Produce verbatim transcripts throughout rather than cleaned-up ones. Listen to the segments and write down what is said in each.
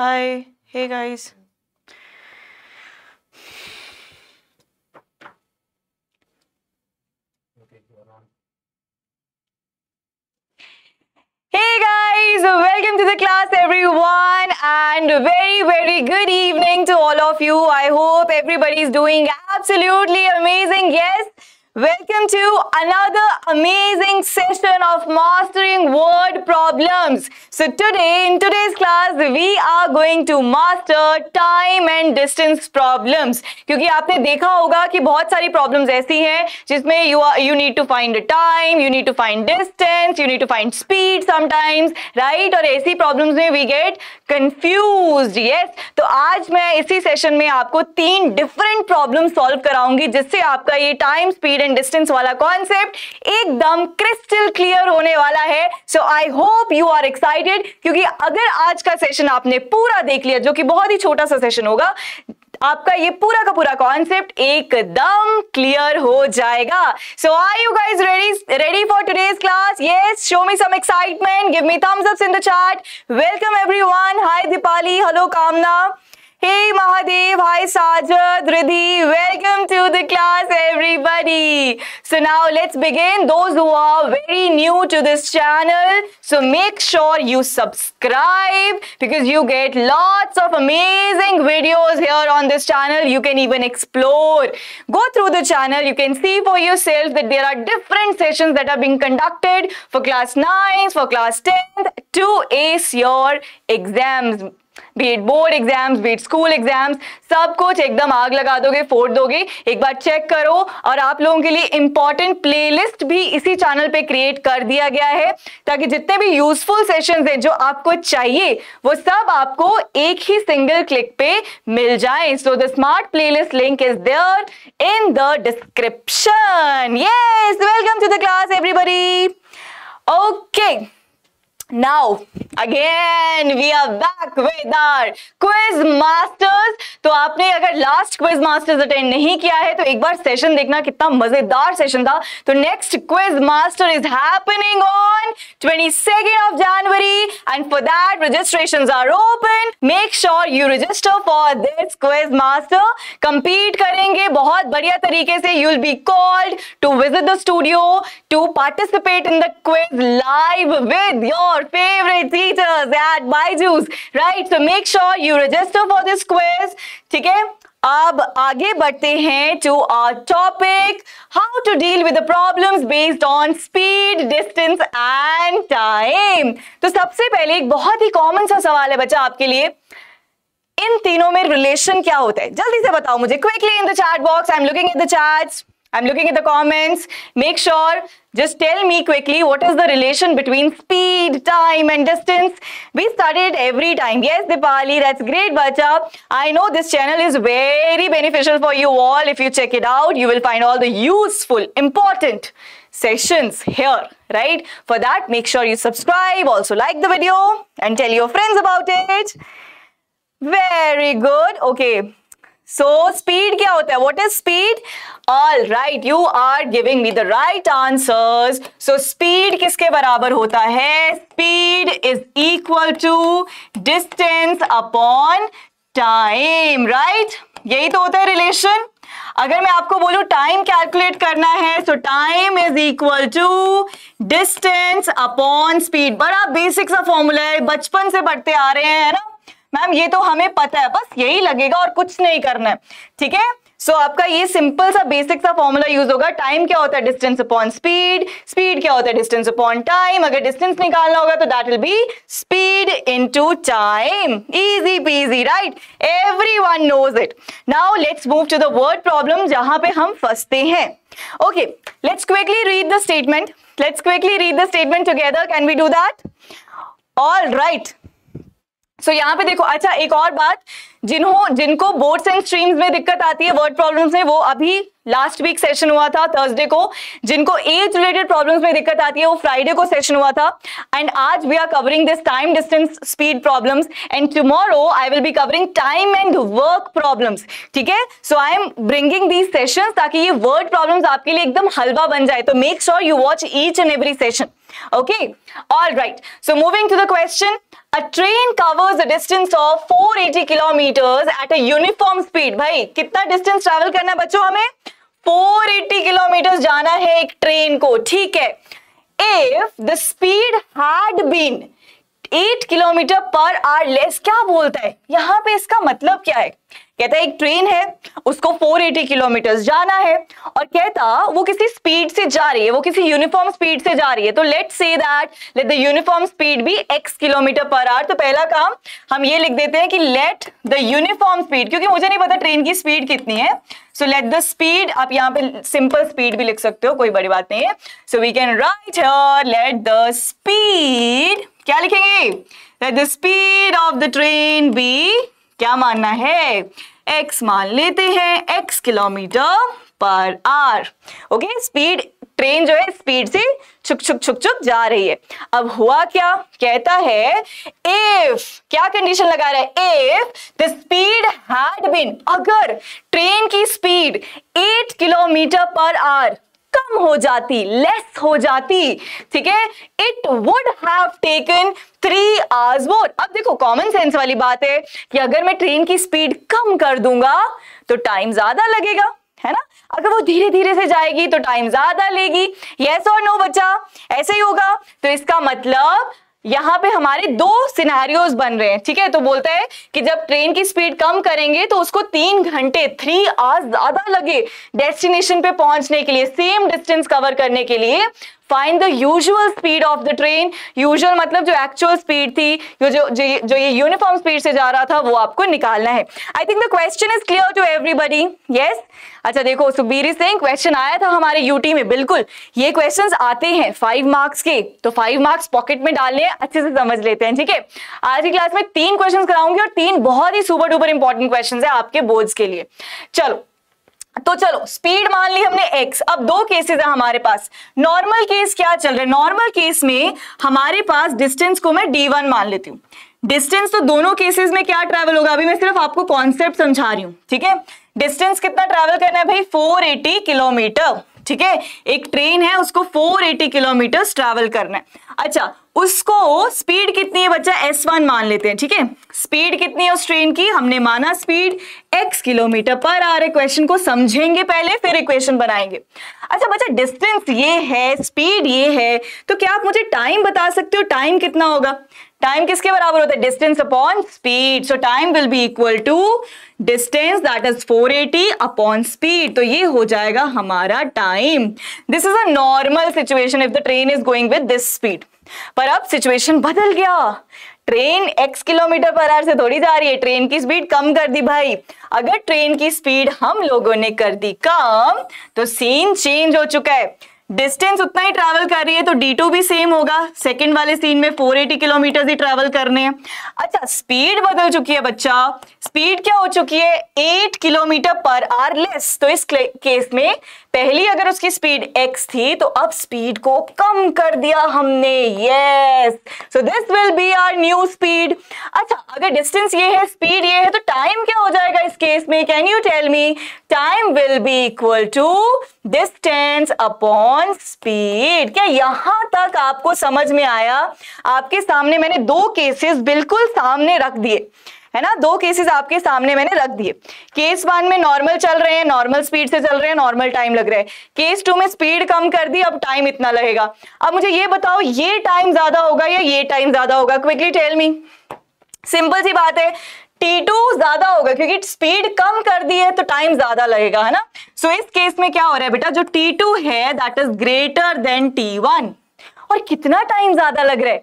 Hi, hey guys. Hey guys, welcome to the class everyone and very very good evening to all of you. I hope everybody is doing absolutely amazing. Yes, welcome to another amazing session of mastering word problems. So today, in today's class, we are going to master time and distance problems. क्योंकि आपने देखा होगा कि बहुत सारी problems ऐसी हैं जिसमें you are, you need to find a time, you need to find distance, you need to find speed sometimes, right? और ऐसी problems में we get confused, yes? तो आज मैं इसी session में आपको तीन different problems solve कराऊंगी जिससे आपका ये time, speed एंड डिस्टेंस वाला कॉन्सेप्ट एकदम क्रिस्टल क्लियर होने वाला है. So I hope you are excited क्योंकि अगर आज का सेशन आपने पूरा देख लिया, जो कि बहुत ही छोटा सा सेशन होगा, आपका ये पूरा का पूरा कॉन्सेप्ट एकदम क्लियर हो जाएगा. So are you guys ready ready for today's class? Yes, show me some excitement, give me thumbs ups in the chat. Welcome everyone. Hi Deepali, hello Kamna, hey Mahadev, hi Sajad, Riddhi, welcome to the class everybody. So now let's begin. Those who are very new to this channel, so make sure you subscribe because you get lots of amazing videos here on this channel. You can even explore, go through the channel, you can see for yourself that there are different sessions that are being conducted for class nine, for class tenth to ace your exams, be it board exams, be it school exams. सब कुछ एकदम आग लगा दोगे, फोड़ दोगे. एक बार check करो. और आप लोगों के लिए इंपॉर्टेंट प्लेलिस्ट भी इसी चैनल पे क्रिएट कर दिया गया है ताकि जितने भी यूजफुल सेशंस हैं जो आपको चाहिए वो सब आपको एक ही सिंगल क्लिक पे मिल जाए. So the smart playlist link is there in the description. Yes, welcome to the class everybody. Okay, Now again we are back with our quiz masters. तो आपने अगर लास्ट क्विज मास्टर्स अटेंड नहीं किया है तो एक बार सेशन देखना, कितना मजेदार सेशन था. तो next quiz master is happening on twenty-second of January and for that registrations are open. Make sure you register for this quiz master. Compete करेंगे बहुत बढ़िया तरीके से. You will be called to visit the studio to participate in the quiz live with your favorite teachers at Byju's, right? So make sure you register for this quiz. ठीक है, अब आगे बढ़ते हैं to our topic, how to deal with the problems based on speed, distance and time. तो सबसे पहले एक बहुत ही common सा सवाल है बच्चा आपके लिए, इन तीनों में relation क्या होता है? जल्दी से बताओ मुझे quickly in the chat box. I'm looking at the chats. I'm looking at the comments. Make sure, just tell me quickly what is the relation between speed, time and distance. We studied every time. Yes, Dipali, that's great, bacha. I know this channel is very beneficial for you all. If you check it out, you will find all the useful, important sessions here, right? For that, make sure you subscribe, also like the video and tell your friends about it. Very good. Okay. So speed क्या होता है? What is speed? All right, you are giving me the right answers. So speed किसके बराबर होता है? Speed is equal to distance upon time, right? यही तो होता है relation. अगर मैं आपको बोलूं time calculate करना है, so time is equal to distance upon speed. बड़ा basic सा formula है, बचपन से पढ़ते आ रहे हैं, है ना मैम? ये तो हमें पता है, बस यही लगेगा और कुछ नहीं करना है. ठीक है, सो आपका ये सिंपल सा बेसिक सा फॉर्मूला यूज होगा. टाइम क्या होता है? Distance upon speed. स्पीड क्या होता है? Distance upon time. अगर डिस्टेंस निकालना होगा तो that will be speed into time. Easy peasy, right? Everyone knows it. Now let's move to the word problem जहां पे हम फंसते हैं. Okay, let's quickly read the statement. Let's quickly read the statement together. Can we do that? All right. So so, यहाँ पे देखो. अच्छा, एक और बात, जिन्हों जिनको बोर्ड्स एंड स्ट्रीम्स में दिक्कत आती है वर्ड प्रॉब्लम्स में, वो अभी लास्ट वीक सेशन हुआ था थर्सडे को. जिनको एज रिलेटेड प्रॉब्लम्स में दिक्कत आती है वो फ्राइडे को सेशन हुआ था. एंड आज we are covering this time distance speed problems and tomorrow I will be covering time and work problems. ठीक है, so I am bringing these sessions ताकि ये वर्ड प्रॉब्लम्स आपके लिए एकदम हलवा बन जाए. तो make sure you watch each and every session. Okay, all right. So moving to the question. A train covers a distance of four hundred eighty kilometers at a uniform speed. भाई कितना distance travel करना है बच्चों हमें? four hundred eighty kilometers जाना है एक train को, ठीक है. If the speed had been eight kilometer per hour less, क्या बोलता है यहाँ पे, इसका मतलब क्या है? कहता है एक ट्रेन है, उसको four hundred eighty किलोमीटर जाना है और कहता वो किसी स्पीड से जा रही है, वो किसी यूनिफॉर्म स्पीड से जा रही है. तो let's say that let the uniform speed be x kilometre per hour. तो पहला काम हम ये लिख देते हैं कि लेट द यूनिफॉर्म स्पीड, क्योंकि मुझे नहीं पता ट्रेन की स्पीड कितनी है. सो लेट द स्पीड, आप यहाँ पे सिंपल स्पीड भी लिख सकते हो, कोई बड़ी बात नहीं है. So we can write here let the speed, क्या लिखेंगे? Let the speed of the train be, क्या मानना है? x मान लेते हैं, x kilometre per hour. Okay, speed train जो है स्पीड से छुक छुक छुक छुक जा रही है. अब हुआ क्या, कहता है इफ, क्या कंडीशन लगा रहा है? If the speed had been, अगर ट्रेन की speed eight kilometre per hour कम हो जाती, लेस हो जाती, ठीक है, it would have taken three hours more. अब देखो कॉमन सेंस वाली बात है कि अगर मैं ट्रेन की स्पीड कम कर दूंगा तो टाइम ज्यादा लगेगा, है ना. अगर वो धीरे धीरे से जाएगी तो टाइम ज्यादा लेगी. यस और नो बच्चा, ऐसे ही होगा. तो इसका मतलब यहाँ पे हमारे दो सिनेरियोज बन रहे हैं, ठीक है. तो बोलता है कि जब ट्रेन की स्पीड कम करेंगे तो उसको तीन घंटे थ्री आवर्स ज्यादा लगे डेस्टिनेशन पे पहुंचने के लिए, सेम डिस्टेंस कवर करने के लिए. Find the usual speed of the train, usual मतलब जो एक्चुअल स्पीड थी, जो जो जो ये यूनिफॉर्म स्पीड से जा रहा था वो आपको निकालना है. I think the question is clear to everybody. Yes, अच्छा देखो सुखबीर इज सेइंग क्वेश्चन आया था हमारे यूटी में, बिल्कुल ये क्वेश्चंस आते हैं फाइव मार्क्स के, तो फाइव मार्क्स पॉकेट में डालने हैं, अच्छे से समझ लेते हैं, ठीक है. आज की क्लास में तीन क्वेश्चन कराऊंगी और तीन बहुत ही सुपर डुपर इंपॉर्टेंट क्वेश्चन है आपके बोर्ड्स के लिए. चलो तो चलो स्पीड मान ली हमने x. अब दो केसेस है हमारे पास. नॉर्मल केस क्या चल रहा है? नॉर्मल केस में हमारे पास डिस्टेंस को मैं d वन मान लेती हूँ. डिस्टेंस तो दोनों केसेस में क्या ट्रैवल होगा, अभी मैं सिर्फ आपको कॉन्सेप्ट समझा रही हूँ, ठीक है. डिस्टेंस कितना ट्रैवल करना है भाई? four hundred eighty किलोमीटर, ठीक है. एक ट्रेन है उसको four hundred eighty kilometre travel करना है. अच्छा उसको स्पीड कितनी है बच्चा? एस वन मान लेते हैं, ठीक है. स्पीड कितनी है उस ट्रेन की? हमने माना speed x kilometre per hour. Equation को समझेंगे पहले फिर इक्वेशन बनाएंगे. अच्छा बच्चा डिस्टेंस ये है, स्पीड ये है, तो क्या आप मुझे टाइम बता सकते हो? टाइम कितना होगा? टाइम किसके बराबर होता है? Distance upon speed. So time will be equal to distance that is four hundred eighty upon speed. तो ये हो जाएगा हमारा time. This is a normal situation if the train is going with this speed. पर अब situation बदल गया, train x kilometre per hour से थोड़ी जा रही है, ट्रेन की स्पीड कम कर दी भाई. अगर ट्रेन की स्पीड हम लोगों ने कर दी कम तो सीन चेंज हो चुका है. डिस्टेंस उतना ही ट्रैवल कर रही है तो d टू भी सेम होगा, सेकंड वाले सीन में four hundred eighty किलोमीटर ही ट्रैवल करने हैं. अच्छा स्पीड बदल चुकी है बच्चा, स्पीड क्या हो चुकी है? eight kilometre per hour less. तो इस केस में पहली अगर उसकी स्पीड x थी तो अब स्पीड को कम कर दिया हमने. Yes, so this will be our new speed. अच्छा अगर डिस्टेंस ये है, स्पीड ये है, तो टाइम क्या हो जाएगा इस केस में? Can you tell me? Time will be equal to distance upon speed. क्या यहां तक आपको समझ में आया? आपके सामने मैंने दो केसेस बिल्कुल सामने रख दिए, है ना. दो केसेस आपके सामने मैंने रख दिए. केस वन में नॉर्मल चल रहे हैं, नॉर्मल स्पीड से चल रहे हैं, नॉर्मल टाइम लग रहा है. केस टू में स्पीड कम कर दी, अब टाइम इतना लगेगा. अब मुझे ये बताओ ये टाइम ज्यादा होगा या ये टाइम ज्यादा होगा? Quickly tell me. सिंपल सी बात है, टी टू ज्यादा होगा क्योंकि स्पीड कम कर दी है तो टाइम ज्यादा लगेगा, है ना. सो so, इस केस में क्या हो रहा है बेटा? जो टी टू है that is greater than T one. और कितना टाइम ज्यादा लग रहा है?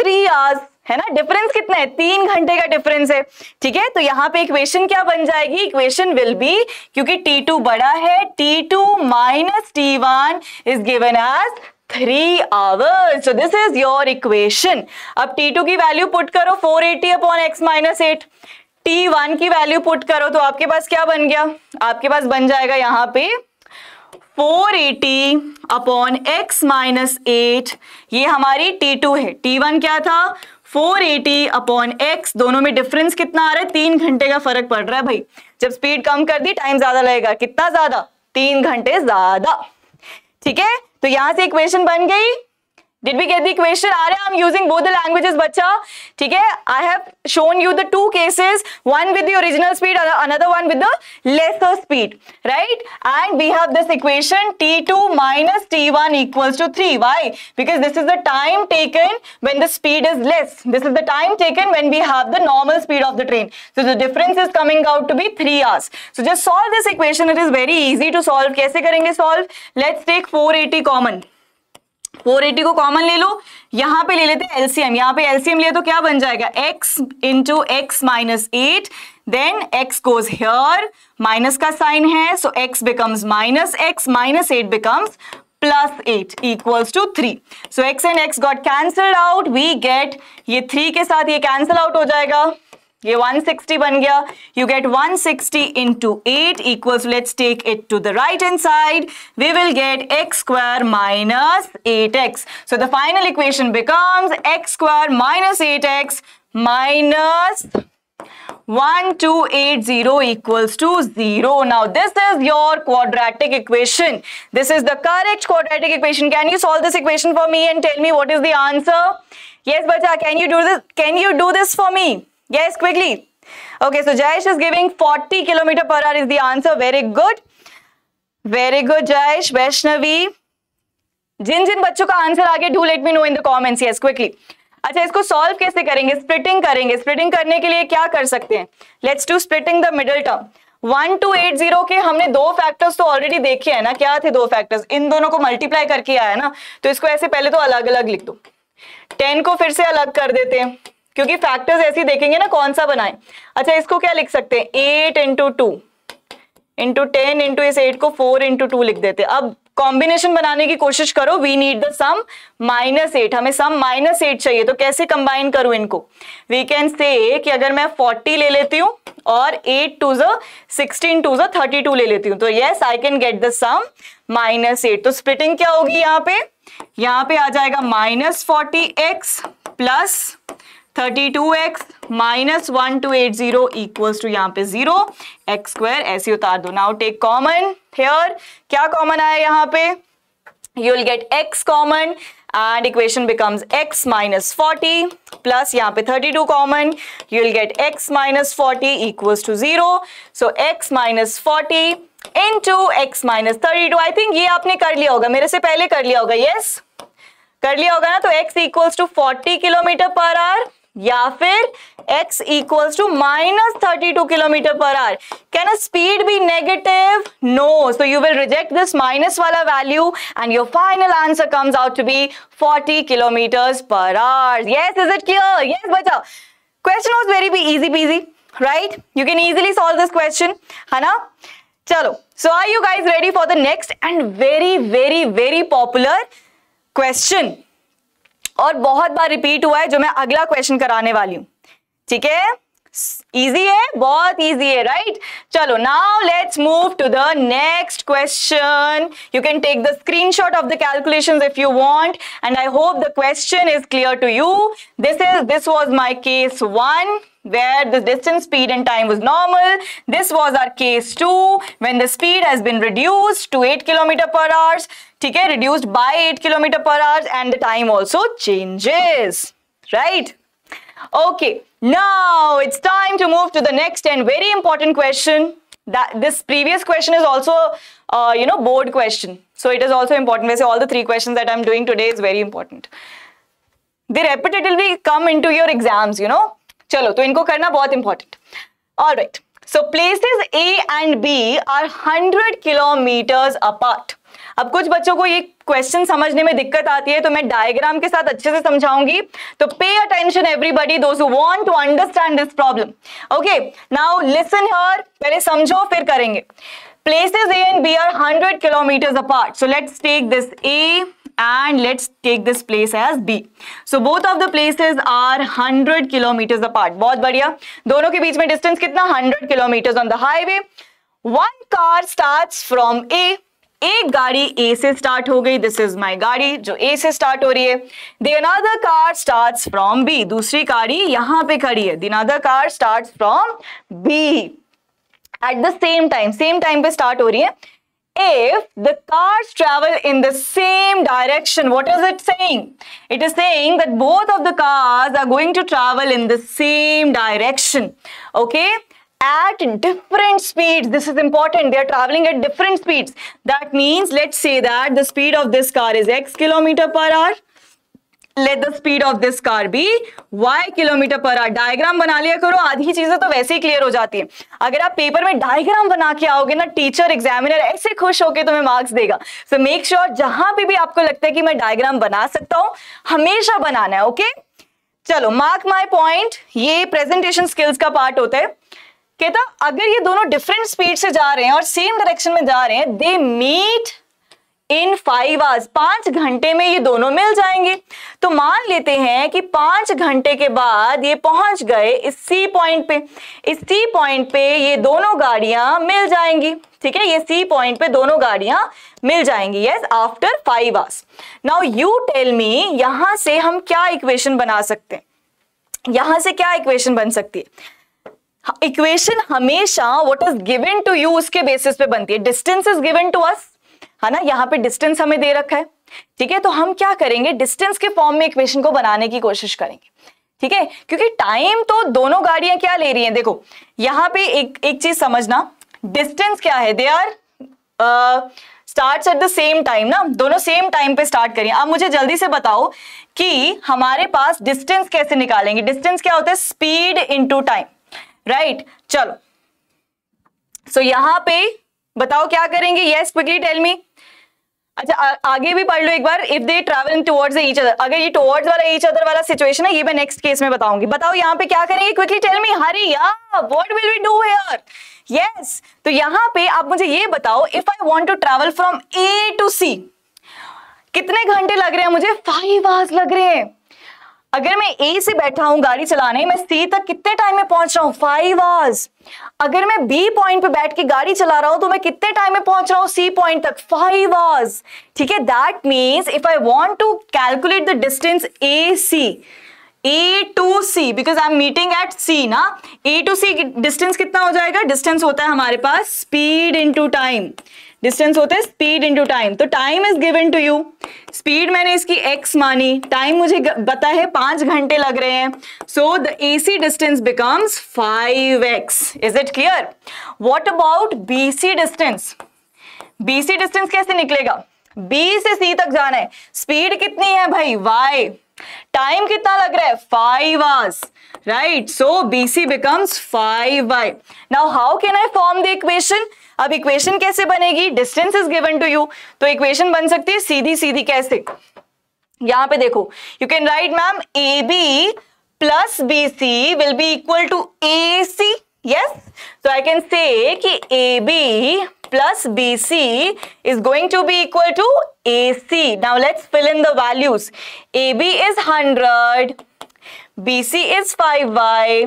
थ्री आवर्स, है ना. डिफरेंस कितना है? तीन घंटे का डिफरेंस है, ठीक है. तो यहाँ पे इक्वेशन क्या बन जाएगी? इक्वेशन विल बी, क्योंकि टी टू बड़ा है, T two minus T one is given as three hours. So this is your equation. अब टी टू की वैल्यू पुट करो four hundred eighty upon x minus eight. T one की value put करो तो आपके पास क्या बन गया? आपके पास बन जाएगा यहाँ पे four hundred eighty upon x minus eight. ये हमारी टी टू है. टी वन क्या था? four hundred eighty upon x. दोनों में डिफरेंस कितना आ रहा है? तीन घंटे का फर्क पड़ रहा है भाई. जब स्पीड कम कर दी टाइम ज्यादा लगेगा. कितना ज्यादा? तीन घंटे ज्यादा, ठीक है. तो यहां से इक्वेशन बन गई Did we get the question? Arya, I'm using both the languages, बच्चा. ठीक है? I have shown you the two cases, one with the original speed, another one with the lesser speed, right? And we have this equation T two minus T one equals to three. Why? Because this is the time taken when the speed is less. This is the time taken when we have the normal speed of the train. So the difference is coming out to be three hours. So just solve this equation. It is very easy to solve. कैसे करेंगे solve? Let's take four eighty common. four eighty को common ले लो. यहाँ पे ले लेते हैं एलसीएम. यहाँ पे एलसीएम ले तो क्या बन जाएगा? x into x minus eight. Then x goes here. Minus का साइन है so x becomes minus x. Minus eight becomes plus eight equals to three. So x and x got cancelled out. We get ये three के साथ ये cancel out हो जाएगा. ये one sixty बन गया. You get one sixty into eight equals, let's take it to the right hand side. We will get x square minus eight x. So the final equation becomes x square minus eight x minus one two eight zero equals to zero. Now this is your quadratic equation. This is the correct quadratic equation. Can you solve this equation for me and tell me what is the answer? Yes, bacha, can you do this? Can you do this for me? Yes, quickly. Okay, so Jayesh is giving forty kilometer per hour is the answer. Very good. Very good, Jayesh. Vaishnavi. जिन जिन बच्चों का answer आ गया, do let me know in the comments. Yes, quickly. अच्छा, इसको solve कैसे करेंगे? Splitting करेंगे. Splitting करने के लिए क्या कर सकते हैं? Let's do splitting the middle term. one two eight zero के हमने दो फैक्टर्स तो ऑलरेडी देखे हैं ना. क्या थे दो फैक्टर्स? इन दोनों को मल्टीप्लाई करके आया ना. तो इसको ऐसे पहले तो अलग अलग लिख दो. टेन को फिर से अलग कर देते हैं क्योंकि फैक्टर्स ऐसे देखेंगे ना कौन सा बनाए. अच्छा, इसको क्या लिख सकते हैं? Eight into two into ten into इस एट को फोर इंटू टू लिख देते. अब कॉम्बिनेशन बनाने की कोशिश करो. We need the sum minus eight. हमें सम माइनस एट चाहिए. तो कैसे कंबाइन करूं इनको? वी कैन से कि अगर मैं फोर्टी ले लेती हूँ और एट टू ज सिक्सटीन टू ज थर्टी टू ले लेती हूँ तो yes I can get the sum minus eight. तो स्प्लिटिंग क्या होगी? यहाँ पे यहाँ पे आ जाएगा minus forty x plus thirty two x minus one two eight zero equals to यहाँ पे जीरो. एक्स स्क्वायर ऐसे उतार दो. Now take common here. क्या कॉमन आया यहाँ पे? You will get x common and equation becomes x minus forty plus यहाँ पे thirty two common. You will get x minus forty equals to zero. So x minus forty into x minus thirty two. I think ये आपने कर लिया होगा, मेरे से पहले कर लिया होगा. Yes yes? कर लिया होगा ना. तो x equals to forty kilometre per hour या फिर x equals to minus thirty-two kilometre per hour. Can a speed be negative? No. So you will reject this minus वाला value and your final answer comes out to be forty kilometers per hour. Yes, is it clear? Yes, बच्चा. Question was very easy peasy, right? You can easily solve this question, है ना? चलो. So are you guys ready for the next and very very very popular question? और बहुत बार repeat हुआ है जो मैं अगला क्वेश्चन कराने वाली हूँ. ठीक है? इजी है, बहुत इजी है, राइट? चलो now let's move to the next question. You can take the screenshot of the calculations if you want and I hope the question is clear to you. This is this was my case one where the distance, speed and time was normal. This was our case two when the speed has been reduced to eight kilometer per hour. ठीक है, reduced by eight kilometer per hour and the time also changes, right? Okay, now it's time to move to the next and very important question. That this previous question is also, uh, you know, board question. So it is also important. Basically, all the three questions that I'm doing today is very important. They repetitively come into your exams, you know. चलो तो इनको करना बहुत important. All right, so places A and B are hundred kilometres apart. अब कुछ बच्चों को ये क्वेश्चन समझने में दिक्कत आती है तो मैं डायग्राम के साथ अच्छे से समझाऊंगी. तो pay attention everybody, those who want to understand this problem. Okay, now listen here. पहले समझो फिर करेंगे. Places A and B are hundred kilometres apart. So let's take this A and let's take this place as B. So both of the places are one hundred kilometers apart. बहुत बढ़िया. दोनों के बीच में distance कितना? one hundred kilometers on the highway. One car starts from A. एक गाड़ी A से start हो गई. This is my गाड़ी जो A से start हो रही है. The another car starts from B. दूसरी गाड़ी यहाँ पे खड़ी है. The another car starts from B. At the same time, same time पे start हो रही है. if the cars travel in the same direction. What is it saying? It is saying that both of the cars are going to travel in the same direction. Okay? At different speeds. This is important. They are traveling at different speeds. That means, let's say that the speed of this car is x kilometer per hour. Let the speed of this car be y kilometre per hour. Diagram बना लिया करो, आधी चीजें तो वैसे ही clear हो जाती हैं. अगर आप पेपर में डायग्राम बना के आओगे ना, टीचर एग्जामिनर ऐसे खुश होकर तुम्हें मार्क्स देगा. सो मेक श्योर जहां पे भी आपको लगता है कि मैं डायग्राम बना सकता हूँ, हमेशा बनाना है. Okay okay? चलो मार्क माई पॉइंट, ये प्रेजेंटेशन स्किल्स का पार्ट होता है. कहता अगर ये दोनों डिफरेंट स्पीड से जा रहे हैं और सेम डायरेक्शन में जा रहे हैं, they meet in five hours. पांच घंटे में ये दोनों मिल जाएंगे. तो मान लेते हैं कि पांच घंटे के बाद ये पहुंच गए इस सी पॉइंट पे. इस सी पॉइंट पे ये दोनों गाड़ियां मिल जाएंगी. ठीक है, ये सी पॉइंट पे दोनों गाड़ियां मिल जाएंगी. Yes, after five hours. Now you tell me, यहां से हम क्या इक्वेशन बना सकते हैं? यहां से क्या इक्वेशन बन सकती है? इक्वेशन हमेशा what is given to you उसके बेसिस पे बनती है. Distance is given to us, है ना, यहाँ पे डिस्टेंस हमें दे रखा है. ठीक है, तो हम क्या करेंगे, डिस्टेंस के फॉर्म में इक्वेशन को बनाने की कोशिश करेंगे. ठीक है, क्योंकि टाइम तो दोनों गाड़ियां क्या ले रही हैं. देखो यहाँ पे एक एक चीज समझना, डिस्टेंस क्या है, they are starts at the same time ना, दोनों सेम टाइम पे स्टार्ट करिए. अब मुझे जल्दी से बताओ कि हमारे पास डिस्टेंस कैसे निकालेंगे. डिस्टेंस क्या होता है? Speed into time, right. चलो सो so, यहाँ पे बताओ क्या करेंगे. Yes, quickly tell me. अच्छा, आ, आगे भी पढ़ लो एक बार. If they travelling towards each other, अगर ये टुवर्ड्स वाला ईच अदर वाला सिचुएशन है, ये मैं नेक्स्ट केस में बताऊंगी. बताओ यहाँ पे क्या करेंगे, क्विकली टेल मी. हरी यार, what will we do here? Yes, तो यहाँ पे आप मुझे ये बताओ, if I want to travel from A to C, कितने घंटे लग रहे हैं मुझे? फाइव आवर्स लग रहे हैं. अगर मैं ए से बैठा हूं गाड़ी चलाने, मैं सी तक कितने टाइम में पहुंच रहा हूँ? Five hours. अगर मैं बी पॉइंट पे बैठ के गाड़ी चला रहा हूं तो मैं कितने टाइम में पहुंच रहा हूँ सी पॉइंट तक? Five hours. ठीक है, that means if I want to calculate the distance A C, A to C, because I am meeting at C ना, ए टू सी डिस्टेंस कितना हो जाएगा? डिस्टेंस होता है हमारे पास स्पीड इंटू टाइम. डिस्टेंस होता है स्पीड इंटू टाइम. तो time is given to you, speed मैंने इसकी एक्स मानी, टाइम मुझे पता है पांच घंटे लग रहे हैं. So the AC distance becomes five x. Is it clear? What about BC distance? BC distance कैसे निकलेगा? बी से सी तक जाना है, स्पीड कितनी है भाई? वाई. टाइम कितना लग रहा है? Five hours, right. So BC becomes five y. Now how can I form the equation? अब इक्वेशन कैसे बनेगी? Distance is given to you, तो इक्वेशन बन सकती है सीधी सीधी. कैसे? यहां पे देखो, you can write ma'am, A B plus B C will be equal to A C. Yes, तो आई कैन से कि A B plus B C is going to be equal to A C. Now let's fill in the values. A B is hundred, B C is five y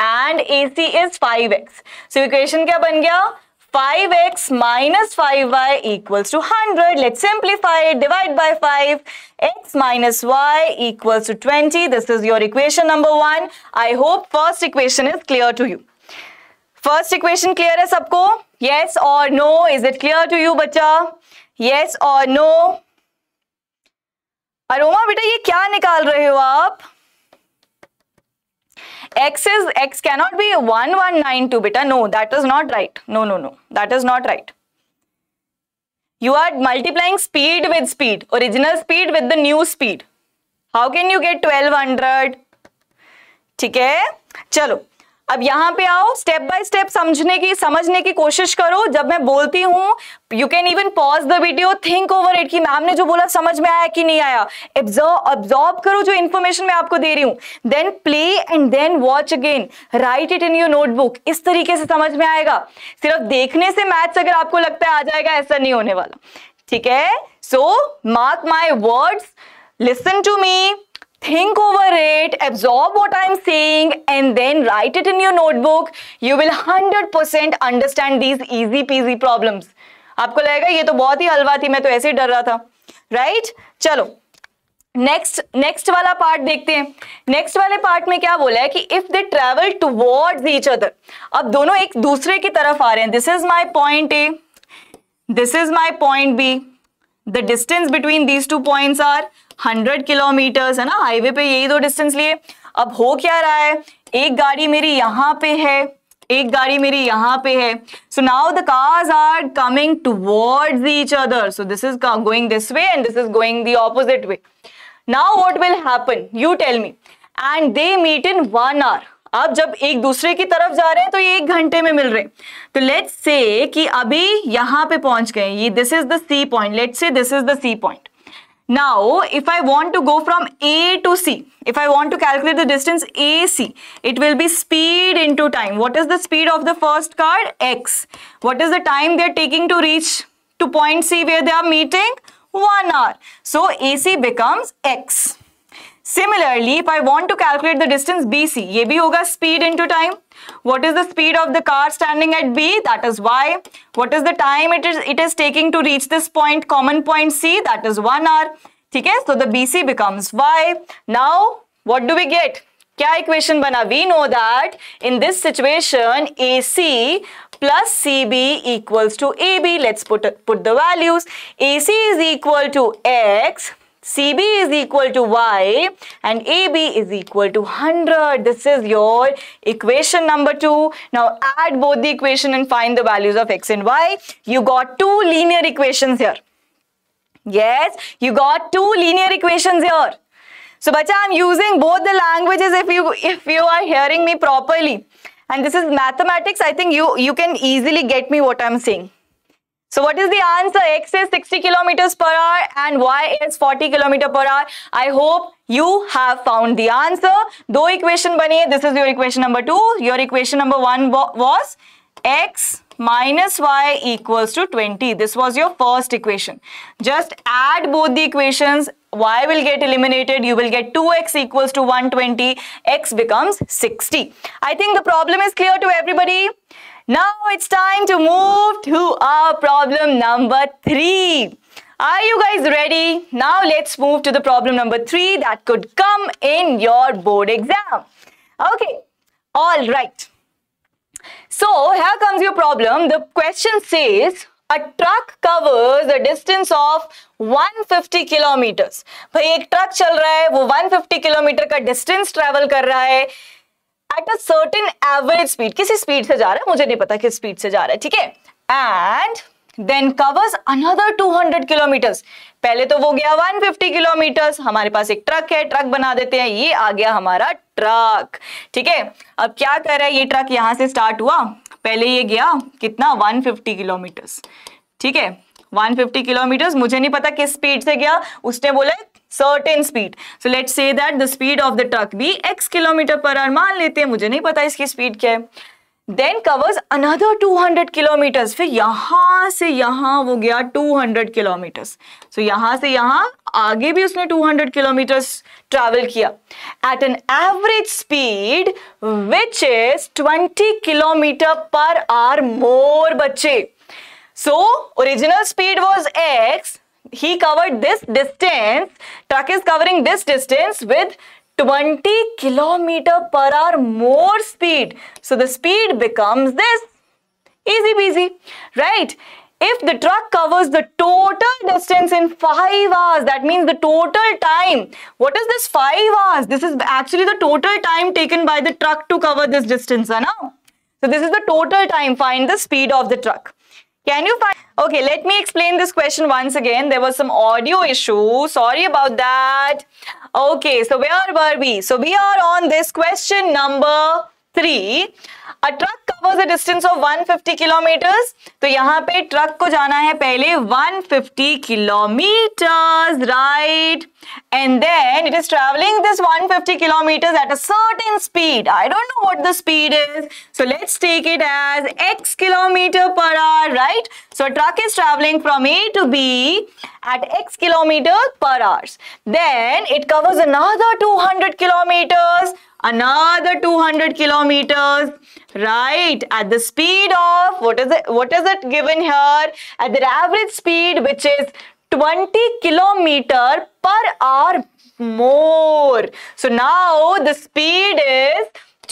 and A C is five x. So equation क्या बन गया? Five x minus five y equals to one hundred. Let's simplify it. Divide by five. X minus y equals to twenty. This is your equation number one. I hope first equation is clear to you. First equation clear है सबको? Yes or no? Is it clear to you बच्चा? Yes or no? Aroma बेटा ये क्या निकाल रहे हो आप? X is X cannot be one one nine two beta. No, that is not right. No, no, no. That is not right. You are multiplying speed with speed. Original speed with the new speed. How can you get twelve hundred? ठीक है, चलो अब यहाँ पे आओ. Step by step समझने की समझने की कोशिश करो. जब मैं बोलती हूँ you can even pause the video, think over it कि मैम ने जो बोला समझ में आया कि नहीं आया. ऑब्जर्व करो जो इन्फॉर्मेशन मैं आपको दे रही हूँ, then play and then watch again. Write it in your notebook. इस तरीके से समझ में आएगा. सिर्फ देखने से मैथ्स अगर आपको लगता है आ जाएगा, ऐसा नहीं होने वाला. ठीक है, so mark my words, listen to me, think over it, absorb what I am saying and then write it in your notebook. You will one hundred percent understand these easy peasy problems. आपको लगेगा ये तो बहुत ही हलवा थी, मैं तो ऐसे ही डर रहा था, राइट right? चलो नेक्स्ट नेक्स्ट वाला पार्ट देखते हैं. नेक्स्ट वाले पार्ट में क्या बोला है कि if they travel towards each other, अब दोनों एक दूसरे की तरफ आ रहे हैं. This is my point A, This is my point B. The distance between these two points are hundred kilometers, है ना. हाईवे पे यही दो डिस्टेंस लिए. अब हो क्या रहा है, एक गाड़ी मेरी यहाँ पे है, एक गाड़ी मेरी यहाँ पे है. So now the cars are coming towards each other. So this is going this way and this is going the opposite way. Now what will happen? You tell me. And they meet in one hour. अब जब एक दूसरे की तरफ जा रहे हैं तो ये एक घंटे में मिल रहे हैं. तो let's say कि अभी यहाँ पे पहुंच गए. ये this is the C point. Let's say this is the C point. Now, if I want to go from A to C, if I want to calculate the distance A C, it will be speed into time. What is the speed of the first car? X. What is the time they are taking to reach to point C where they are meeting? One hour. So, A C becomes X. Similarly, if I want to calculate the distance B C, ये भी होगा speed into time. What is the speed of the car standing at B? That is Y. What is the time it is it is taking to reach this point, common point C? That is one hour. ठीक है? So the B C becomes Y. Now what do we get? क्या equation बना? We know that in this situation A C plus C B equals to A B. Let's put put the values. A C is equal to X. C B is equal to Y and A B is equal to one hundred. This is your equation number two. Now add both the equation and find the values of X and Y. You got two linear equations here. Yes, you got two linear equations here. So, bacha, I'm using both the languages if you, if you are hearing me properly. And this is mathematics. I think you, you can easily get me what I'm saying. So what is the answer? X is sixty kilometers per hour and Y is forty kilometers per hour. I hope you have found the answer. Two equation bane. This is your equation number two. Your equation number one was X minus Y equals to twenty. This was your first equation. Just add both the equations. Y will get eliminated. You will get two X equals to one hundred twenty. X becomes sixty. I think the problem is clear to everybody. Now it's time to move to our problem number three. Are you guys ready? Now let's move to the problem number three that could come in your board exam. Okay, all right. So here comes your problem. The question says a truck covers a distance of one hundred fifty kilometers. भाई एक truck चल रहा है, वो one hundred fifty kilometre का distance travel कर रहा है. At a certain average speed, किसी स्पीड से जा रहा है, मुझे नहीं पता किस स्पीड से जा रहा है, ठीक है. And then covers another two hundred kilometers. पहले तो वो गया one hundred fifty किलोmeters. हमारे पास एक ट्रक है, ट्रक बना देते हैं. ये आ गया हमारा ट्रक, ठीक है. अब क्या कर रहा है ये ट्रक, यहाँ से स्टार्ट हुआ, पहले ये गया कितना one hundred fifty किलोmeters, ठीक है. one hundred fifty किलोmeters, मुझे नहीं पता किस स्पीड से गया, उसने बोला certain speed. So let's say that the speed of the truck be x kilometer per hour. मान लेते हैं, मुझे नहीं पता इसकी speed क्या है. Then covers another two hundred kilometers. फिर यहाँ से यहाँ वो गया two hundred kilometers. So यहाँ से यहाँ आगे भी उसने two hundred kilometers travel किया. At an average speed which is twenty kilometers per hour more बच्चे. So original speed was x. He covered this distance. Truck is covering this distance with twenty kilometers per hour more speed. So the speed becomes this. Easy peasy, right? If the truck covers the total distance in five hours, that means the total time. What is this five hours? This is actually the total time taken by the truck to cover this distance. So this is the total time. Find the speed of the truck. Can you find? Okay, let me explain this question once again. There was some audio issue. Sorry about that. Okay, so where were we? So we are on this question number three. A truck covers a distance of one hundred fifty kilometers. तो यहाँ पे truck को जाना है पहले one hundred fifty kilometers, right? And then it is traveling this one hundred fifty kilometers at a certain speed. I don't know what the speed is. So let's take it as x kilometer per hour, right? So a truck is traveling from A to B at x kilometer per hour. Then it covers another two hundred kilometers. Another two hundred kilometers, right? At the speed of, what is it, what is it given here? At the average speed, which is twenty kilometers per hour more. So now the speed is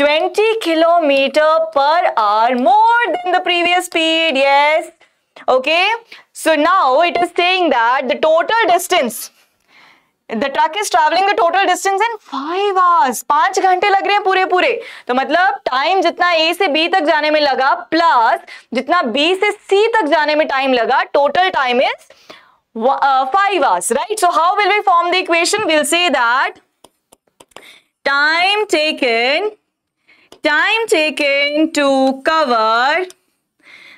twenty kilometers per hour more than the previous speed. Yes, Okay, so now it is saying that the total distance, the truck is traveling the total distance in five hours. पांच घंटे लग रहे हैं पूरे पूरे. तो मतलब time जितना A से B तक जाने में लगा प्लस जितना B से C तक जाने में टाइम लगा, total time is five hours, right? So how will we form the equation? We'll say that time taken, time taken to cover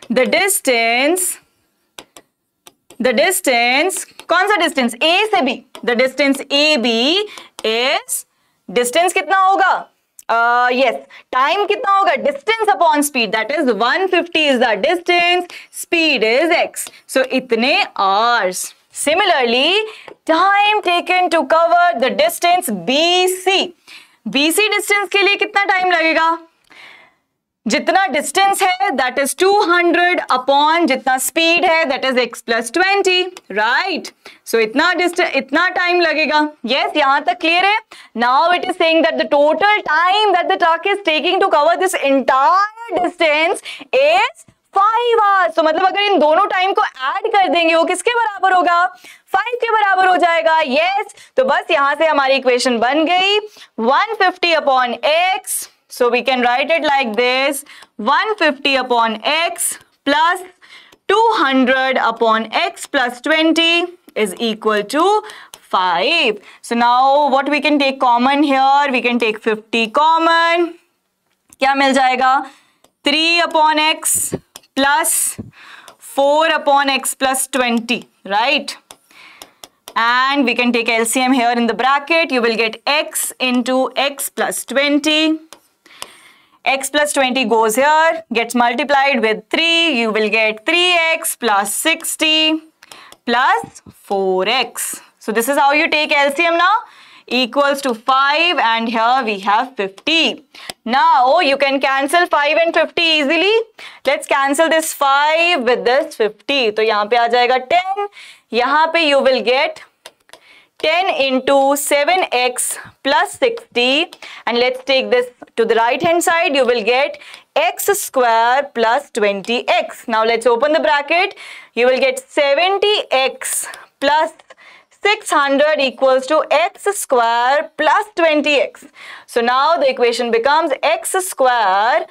the distance, the distance, कौन सा distance? A से B. The distance A B is, distance कितना होगा? Uh, yes, time कितना होगा? Distance upon speed, that is one fifty is the distance, speed is x. So इतने hours. Similarly, time taken to cover the distance B C. B C distance के लिए कितना time लगेगा? जितना distance है that is two hundred upon जितना speed है that is x plus twenty, right. So इतना डिस्टेंस, इतना टाइम लगेगा. यस yes, यहां तक क्लियर है. Now it is saying that the total time that the truck is taking to cover this entire distance is five hours. तो मतलब अगर इन दोनों टाइम को ऐड कर देंगे वो किसके बराबर होगा? फाइव के बराबर हो जाएगा. यस yes, तो बस यहां से हमारी इक्वेशन बन गई one fifty upon x. So we can write it like this: one fifty upon x plus two hundred upon x plus twenty is equal to five. So now what we can take common here? We can take fifty common. क्या मिल जाएगा? three upon x plus four upon x plus twenty, right? And we can take L C M here in the bracket. You will get x into x plus twenty. X plus twenty goes here, gets multiplied with three. You will get three x plus sixty plus four x. So this is how you take L C M now. Equals to five, and here we have fifty. Now you can cancel five and fifty easily. Let's cancel this five with this fifty. तो यहाँ पे आ जाएगा ten. यहाँ पे you will get ten into seven x plus sixty, and let's take this to the right hand side. You will get x square plus twenty x. Now let's open the bracket. You will get seventy x plus six hundred equals to x square plus twenty x. So now the equation becomes x square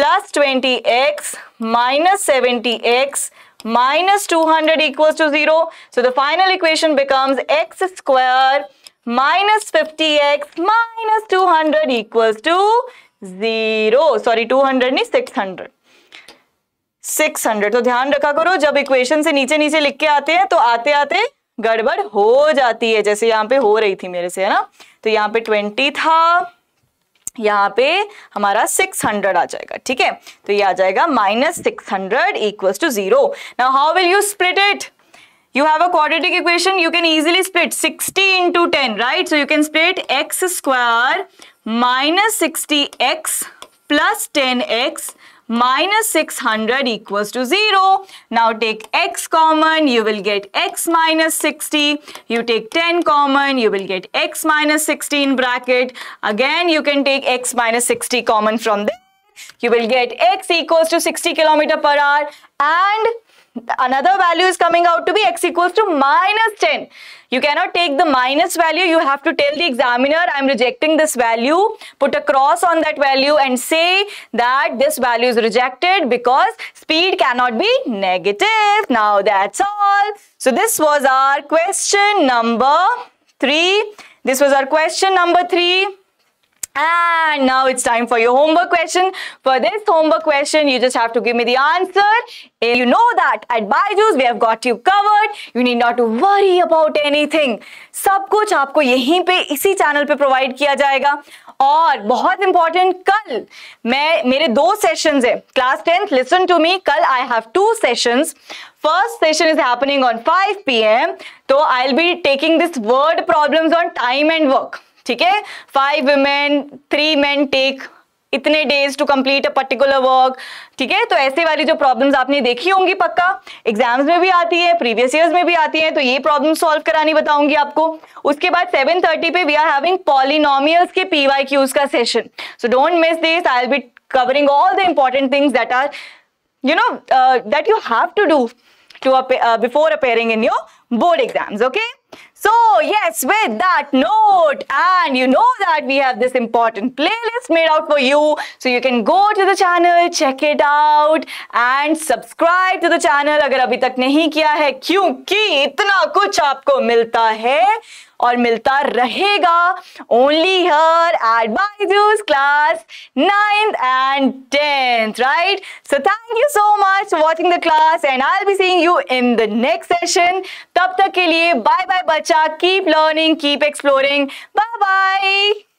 plus twenty x minus seventy x minus two hundred equals to zero. So the final equation becomes x square minus fifty x minus two hundred equals to zero. Sorry, two hundred नहीं, six hundred. six hundred. तो ध्यान रखा करो, जब equation से नीचे नीचे लिख के आते हैं तो आते आते गड़बड़ हो जाती है, जैसे यहाँ पे हो रही थी मेरे से, है ना. तो यहाँ पे twenty था, यहाँ पे हमारा six hundred आ जाएगा. ठीक है, तो ये आ जाएगा minus six hundred equals to zero. Now how will you split it? You have a quadratic equation. You can easily split sixty into ten, right? So you can split x square minus sixty x plus ten x minus six hundred equals to zero. Now take x common. You will get x minus sixty. You take ten common. You will get x minus sixty in bracket. Again, you can take x minus sixty common from there. You will get x equals to sixty kilometer per hour, and another value is coming out to be x equals to minus ten. You cannot take the minus value. You have to tell the examiner, I am rejecting this value. Put a cross on that value and say that this value is rejected because speed cannot be negative. Now that's all. So this was our question number three. This was our question number three. And now it's time for your homework question. For this homework question, you just have to give me the answer. If you know that at Byju's we have got you covered. You need not to worry about anything. सब कुछ आपको यहीं पे इसी channel पे provide किया जाएगा. और बहुत इंपॉर्टेंट, कल मैं मेरे दो सेशंस है class tenth. Listen to me, कल I have two sessions. First session is happening on five p m तो I will be taking this word problems on time and work. ठीक है, five women three men take इतने days to complete a particular work. ठीक है, तो ऐसे वाली जो प्रॉब्लम्स आपने देखी होंगी पक्का, एग्जाम्स में भी आती है, प्रीवियस ईयर्स में भी आती है, तो ये प्रॉब्लम सॉल्व करानी बताऊंगी आपको. उसके बाद सेवन थर्टी पे वी आर हैविंग पॉलिनोमियल्स के पीवाईक्यूज का session. So don't miss this. I will be covering all the important things that are, you know, that you have to do to uh, before appearing in your board exams. Okay, so yes, with that note, and you know that we have this important playlist made out for you, so you can go to the channel, check it out and subscribe to the channel अगर अभी तक नहीं किया है, क्योंकि इतना कुछ आपको मिलता है और मिलता रहेगा only here at Byju's class ninth and tenth, right? So thank you so much for watching the class and I'll be seeing you in the next session. तब तक के लिए bye bye बच्चा, keep learning, keep exploring, bye bye.